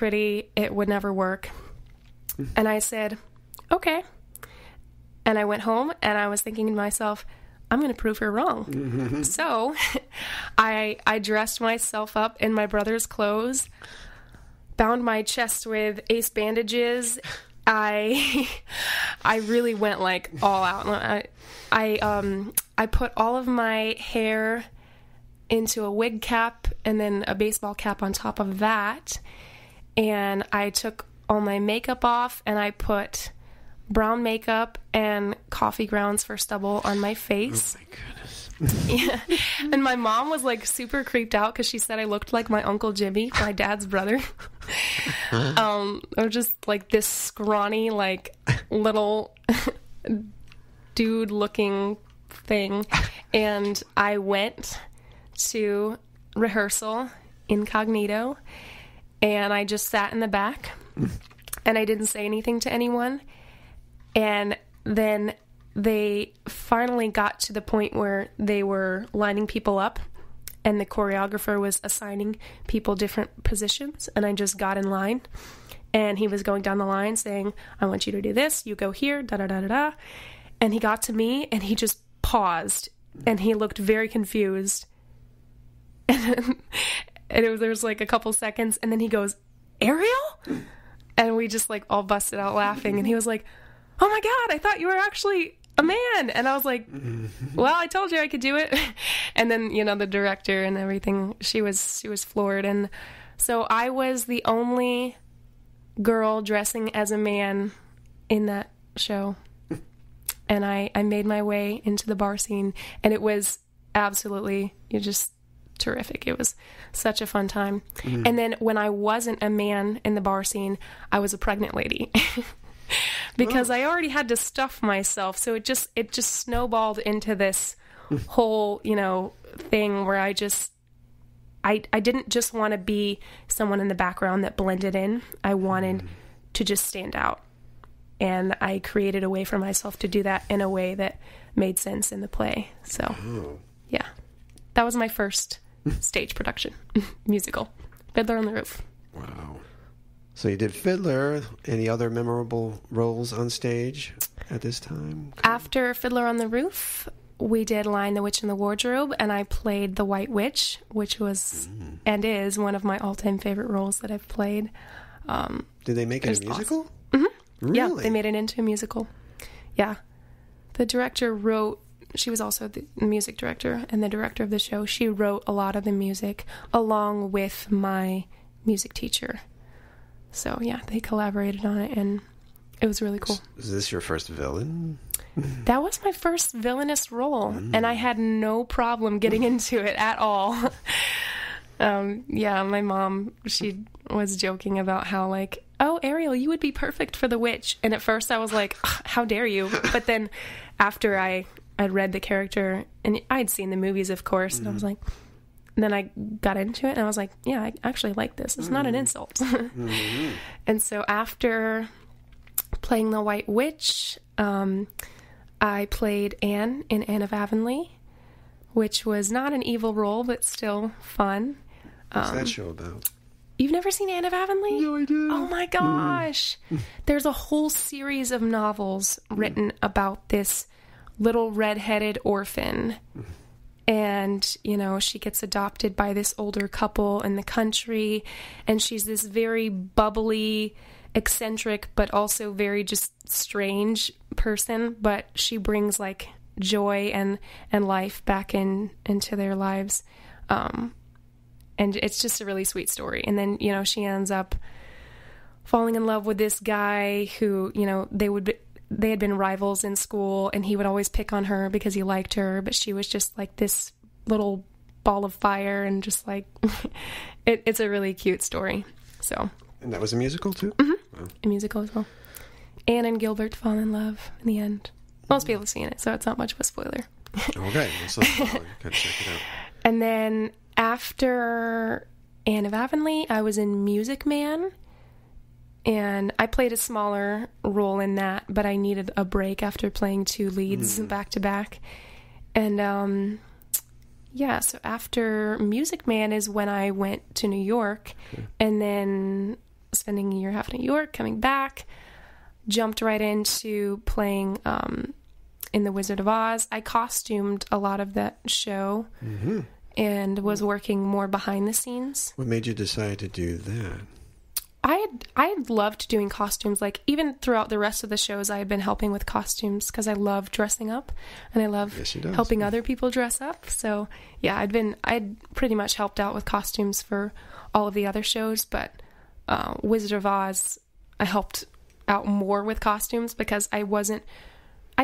pretty. It would never work. And I said, okay. And I went home and I was thinking to myself, I'm going to prove her wrong. Mm-hmm. So I dressed myself up in my brother's clothes, bound my chest with ace bandages. I really went like all out. I put all of my hair into a wig cap and then a baseball cap on top of that. And I took all my makeup off and I put brown makeup and coffee grounds for stubble on my face. Oh my goodness. Yeah. And my mom was like super creeped out because she said I looked like my Uncle Jimmy, my dad's brother. Or just like this scrawny, like little dude looking thing. And I went to rehearsal incognito and I just sat in the back and I didn't say anything to anyone. And then they finally got to the point where they were lining people up and the choreographer was assigning people different positions. And I just got in line and he was going down the line saying, I want you to do this. You go here, da, da, da, da, da. And he got to me and he just paused and he looked very confused. And there was like a couple seconds and then he goes, Ariel? And we just like all busted out laughing. And he was like, oh my God, I thought you were actually a man. And I was like, well, I told you I could do it. And then, you know, the director and everything, she was floored. And so I was the only girl dressing as a man in that show. And I made my way into the bar scene. And it was absolutely, you just... terrific. It was such a fun time. Mm. And then when I wasn't a man in the bar scene, I was a pregnant lady because I already had to stuff myself. So it just snowballed into this whole, you know, thing where I didn't just want to be someone in the background that blended in. I wanted to just stand out. And I created a way for myself to do that in a way that made sense in the play. So, yeah, that was my first stage production musical, Fiddler on the Roof. Wow. So you did Fiddler. Any other memorable roles on stage at this time? After Fiddler on the Roof, we did Lion, the Witch, and the Wardrobe, and I played the White Witch, which was and is one of my all-time favorite roles that I've played. Did they make it a musical? Awesome. Mm-hmm. Really? Yeah, they made it into a musical. Yeah. The director wrote... She was also the music director and the director of the show. She wrote a lot of the music along with my music teacher. So, yeah, they collaborated on it, and it was really cool. Is this your first villain? That was my first villainous role, and I had no problem getting into it at all. Yeah, my mom, she was joking about how, like, oh, Ariel, you would be perfect for the witch. And at first I was like, how dare you? But then after I'd read the character, and I'd seen the movies, of course, and I was like, and then I got into it, and I was like, yeah, I actually like this. It's not an insult. And so after playing the White Witch, I played Anne in Anne of Avonlea, which was not an evil role, but still fun. What's that show about? You've never seen Anne of Avonlea? No, I didn't. Oh, my gosh. There's a whole series of novels written about this little redheaded orphan, and you know, she gets adopted by this older couple in the country, and she's this very bubbly, eccentric, but also very just strange person, but she brings like joy and life back into their lives, and it's just a really sweet story. And then, you know, she ends up falling in love with this guy who, you know, they had been rivals in school, and he would always pick on her because he liked her, but she was just like this little ball of fire, and just like, it's a really cute story. So. And that was a musical too? Mm-hmm. Wow. A musical as well. Anne and Gilbert fall in love in the end. Most people have seen it, so it's not much of a spoiler. Okay. So you can check it out. And then after Anne of Avonlea, I was in Music Man. And I played a smaller role in that, but I needed a break after playing two leads back to back. And, yeah, so after Music Man is when I went to New York, and then spending a year and a half in New York, coming back, jumped right into playing in The Wizard of Oz. I costumed a lot of that show and was working more behind the scenes. What made you decide to do that? I had loved doing costumes. Like, even throughout the rest of the shows, I had been helping with costumes because I love dressing up, and I love helping other people dress up. So yeah, I'd pretty much helped out with costumes for all of the other shows, but Wizard of Oz, I helped out more with costumes because I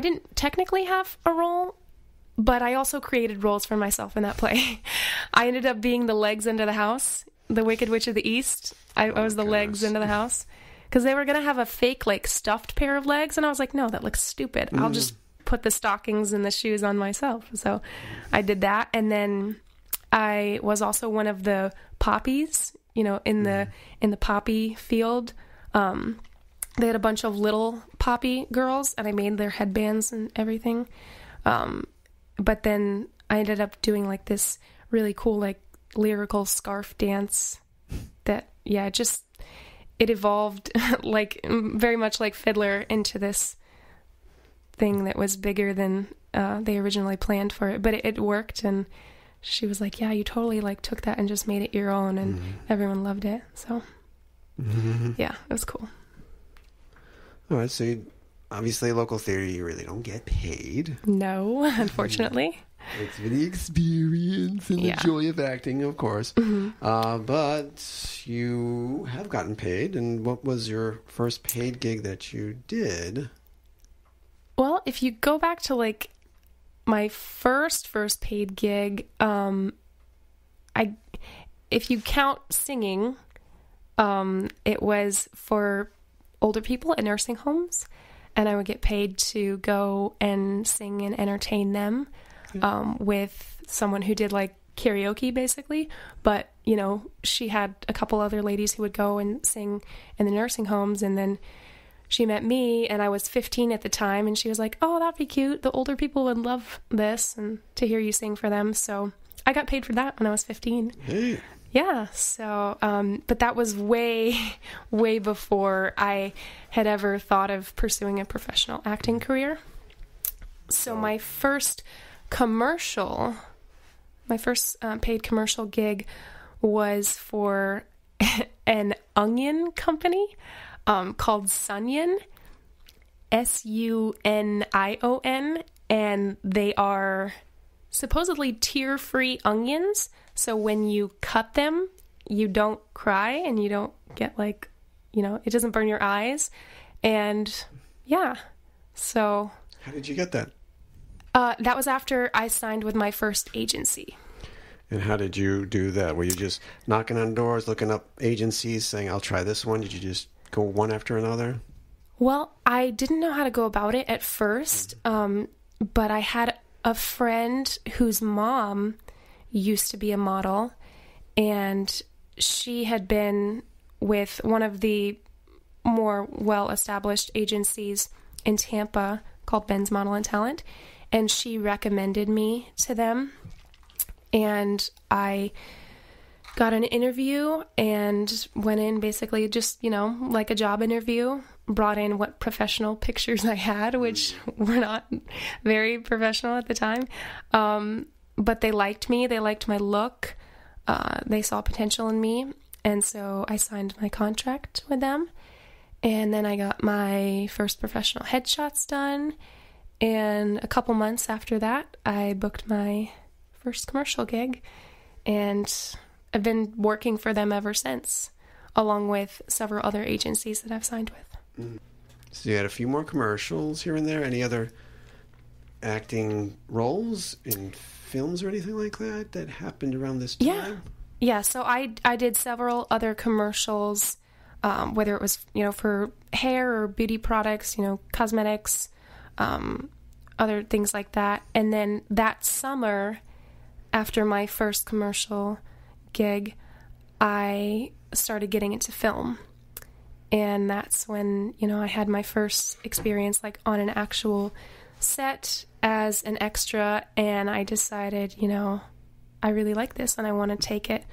didn't technically have a role, but I also created roles for myself in that play. I ended up being the legs under the house, the Wicked Witch of the East. I was the legs into the house because they were going to have a fake, like, stuffed pair of legs. And I was like, no, that looks stupid. I'll just put the stockings and the shoes on myself. So I did that. And then I was also one of the poppies, you know, in the poppy field. They had a bunch of little poppy girls, and I made their headbands and everything. But then I ended up doing, like, this really cool, like, lyrical scarf dance that, yeah, just, it evolved like very much like Fiddler into this thing that was bigger than they originally planned for it, but it worked. And she was like, yeah, you totally, like, took that and just made it your own, and everyone loved it. So yeah, it was cool. All right, so obviously local theater, you really don't get paid. No, unfortunately. It's for the experience and the joy of acting, of course. But you have gotten paid. And what was your first paid gig that you did? Well, if you go back to, like, my first paid gig, if you count singing, it was for older people in nursing homes, and I would get paid to go and sing and entertain them. With someone who did, like, karaoke basically, but, you know, she had a couple other ladies who would go and sing in the nursing homes. And then she met me, and I was 15 at the time, and she was like, oh, that'd be cute. The older people would love this and to hear you sing for them. So I got paid for that when I was 15. Hey. Yeah. So, but that was way, way before I had ever thought of pursuing a professional acting career. So my first commercial, paid commercial gig was for an onion company called Sunion, S-U-N-I-O-N, and they are supposedly tear-free onions, so when you cut them, you don't cry, and you don't get, like, you know, it doesn't burn your eyes, and yeah, so... How did you get that? That was after I signed with my first agency. And how did you do that? Were you just knocking on doors, looking up agencies, saying, I'll try this one? Did you just go one after another? Well, I didn't know how to go about it at first, but I had a friend whose mom used to be a model, and she had been with one of the more well-established agencies in Tampa called Ben's Model and Talent. And she recommended me to them, and I got an interview and went in basically just, you know, like a job interview, brought in what professional pictures I had, which were not very professional at the time. But they liked me. They liked my look. They saw potential in me. And so I signed my contract with them. And then I got my first professional headshots done. And a couple months after that, I booked my first commercial gig, and I've been working for them ever since, along with several other agencies that I've signed with. So you had a few more commercials here and there. Any other acting roles in films or anything like that that happened around this time? Yeah. So I did several other commercials, whether it was, you know, for hair or beauty products, you know, cosmetics, other things like that. And then that summer, after my first commercial gig, I started getting into film. And that's when, you know, I had my first experience, like, on an actual set as an extra. And I decided, you know, I really like this, and I want to take it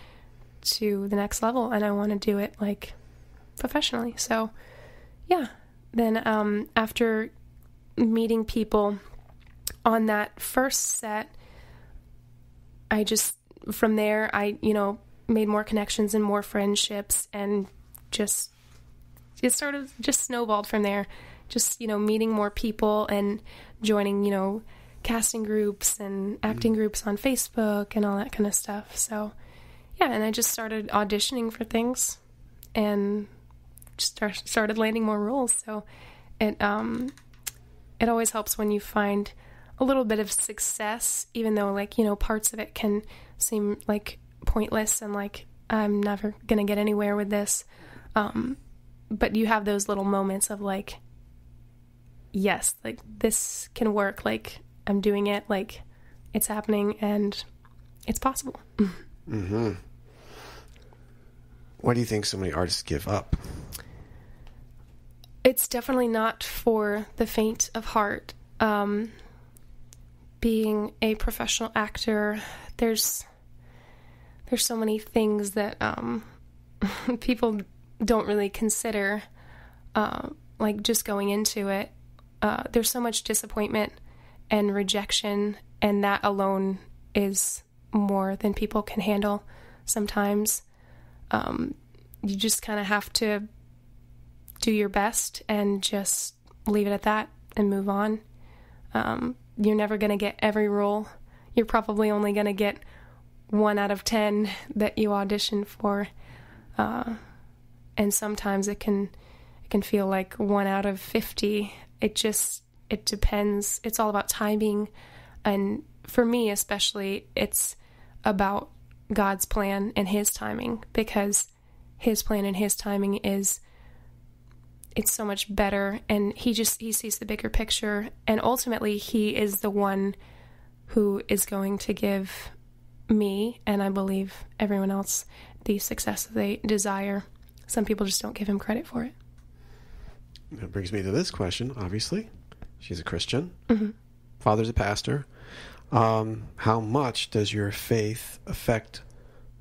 to the next level, and I want to do it, like, professionally. So yeah, then after meeting people on that first set, I just, from there, I, you know, made more connections and more friendships, and just, it sort of just snowballed from there. Just, you know, meeting more people and joining, you know, casting groups and acting groups on Facebook and all that kind of stuff. So yeah, and I just started auditioning for things and just started landing more roles. So it always helps when you find a little bit of success, even though, like, you know, parts of it can seem like pointless and like I'm never gonna get anywhere with this, but you have those little moments of like, yes, like this can work, like I'm doing it, like it's happening and it's possible. Mm-hmm. Why do you think so many artists give up? It's definitely not for the faint of heart. Being a professional actor, there's so many things that people don't really consider, like just going into it. There's so much disappointment and rejection, and that alone is more than people can handle sometimes. You just kind of have to do your best and just leave it at that and move on. You're never going to get every role. You're probably only going to get 1 out of 10 that you audition for. And sometimes it can feel like 1 out of 50. It depends. It's all about timing. And for me, especially, it's about God's plan and his timing, because his plan and his timing is, it's so much better. And he sees the bigger picture. And ultimately he is the one who is going to give me, and I believe everyone else, the success that they desire. Some people just don't give him credit for it. That brings me to this question, obviously. She's a Christian. Mm-hmm. Father's a pastor. How much does your faith affect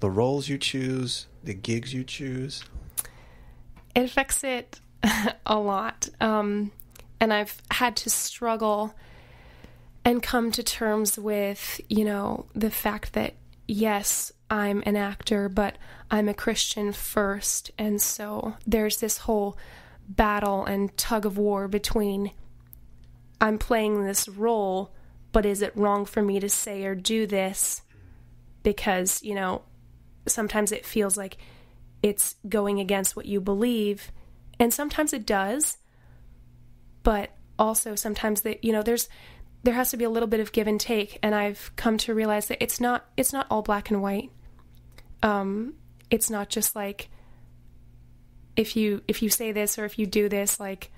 the roles you choose, the gigs you choose? It affects it a lot. And I've had to struggle and come to terms with, you know, the fact that, yes, I'm an actor, but I'm a Christian first. And so there's this whole battle and tug of war between, I'm playing this role, but is it wrong for me to say or do this? Because, you know, sometimes it feels like it's going against what you believe. And sometimes it does. But also sometimes that, you know, there has to be a little bit of give and take, and I've come to realize that it's not all black and white. It's not just like, if you say this or if you do this, like,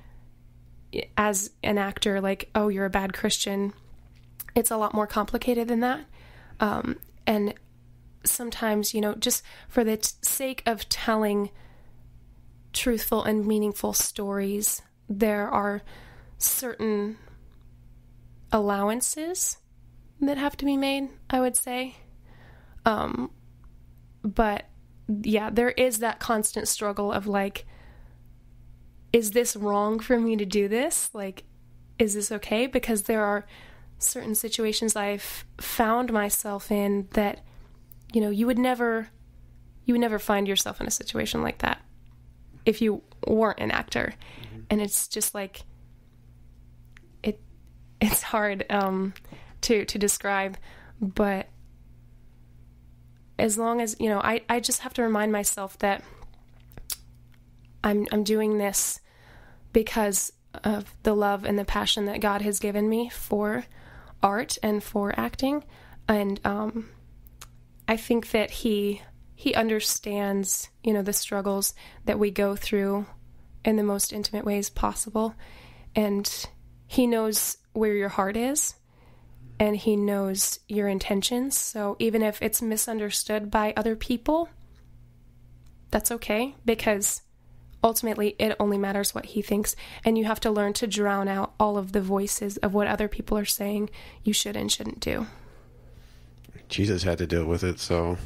as an actor, like, oh, you're a bad Christian. It's a lot more complicated than that. And sometimes, you know, just for the sake of telling truthful and meaningful stories, there are certain allowances that have to be made, I would say. But yeah, there is that constant struggle of like, is this wrong for me to do this? Like, is this okay? Because there are certain situations I've found myself in that, you know, you would never find yourself in a situation like that if you weren't an actor. And it's just like, it's hard to describe, but as long as, you know, I just have to remind myself that I'm doing this because of the love and the passion that God has given me for art and for acting, and I think that he understands, you know, the struggles that we go through in the most intimate ways possible, and he knows where your heart is, and he knows your intentions. So even if it's misunderstood by other people, that's okay, because ultimately it only matters what he thinks, and you have to learn to drown out all of the voices of what other people are saying you should and shouldn't do. Jesus had to deal with it. So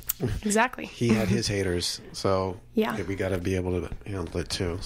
exactly, he had his haters. So yeah, we got to be able to handle it too.